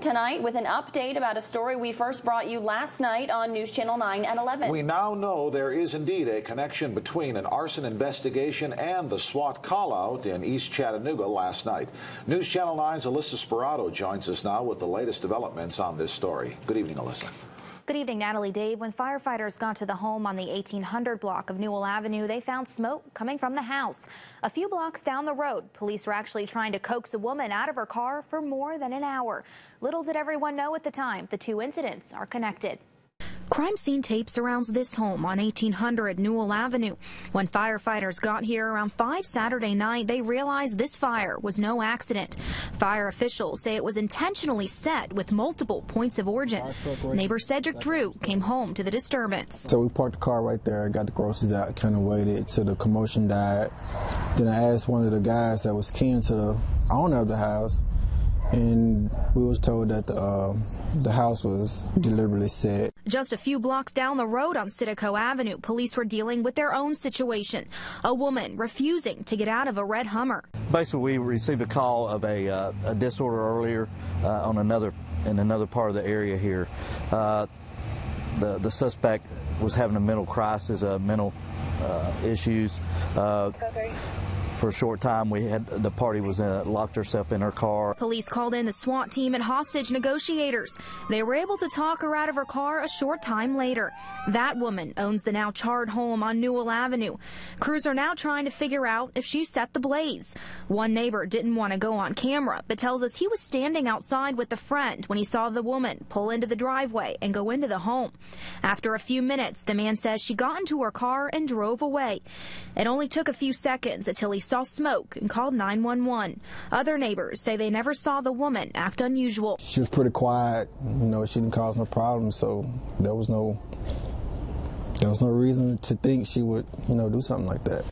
Tonight with an update about a story we first brought you last night on News Channel 9 and 11. We now know there is indeed a connection between an arson investigation and the SWAT call-out in East Chattanooga last night. News Channel 9's Alyssa Spirato joins us now with the latest developments on this story. Good evening, Alyssa. Good evening, Natalie, Dave. When firefighters got to the home on the 1800 block of Newell Avenue, they found smoke coming from the house. A few blocks down the road, police were actually trying to coax a woman out of her car for more than an hour. Little did everyone know at the time, the two incidents are connected. Crime scene tape surrounds this home on 1800 Newell Avenue. When firefighters got here around 5 Saturday night, they realized this fire was no accident. Fire officials say it was intentionally set with multiple points of origin. Neighbor Cedric Drew came home to the disturbance. So we parked the car right there, got the groceries out, kind of waited till the commotion died. Then I asked one of the guys that was kin to the owner of the house, and we was told that the house was deliberately set. Just a few blocks down the road on Citico Avenue, police were dealing with their own situation. A woman refusing to get out of a red Hummer. Basically, we received a call of a disorder earlier in another part of the area here. The suspect was having a mental crisis, mental issues. For a short time, the party locked herself in her car. Police called in the SWAT team and hostage negotiators. They were able to talk her out of her car a short time later. That woman owns the now charred home on Newell Avenue. Crews are now trying to figure out if she set the blaze. One neighbor didn't want to go on camera, but tells us he was standing outside with a friend when he saw the woman pull into the driveway and go into the home. After a few minutes, the man says she got into her car and drove away. It only took a few seconds until he saw smoke and called 911. Other neighbors say they never saw the woman act unusual. She was pretty quiet, you know, she didn't cause no problems, so there was no reason to think she would, you know, do something like that.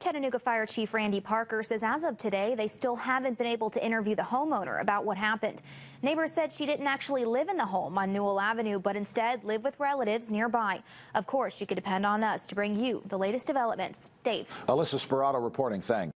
Chattanooga Fire Chief Randy Parker says as of today, they still haven't been able to interview the homeowner about what happened. Neighbors said she didn't actually live in the home on Newell Avenue, but instead lived with relatives nearby. Of course, you can depend on us to bring you the latest developments. Dave. Alyssa Spirato reporting. Thanks.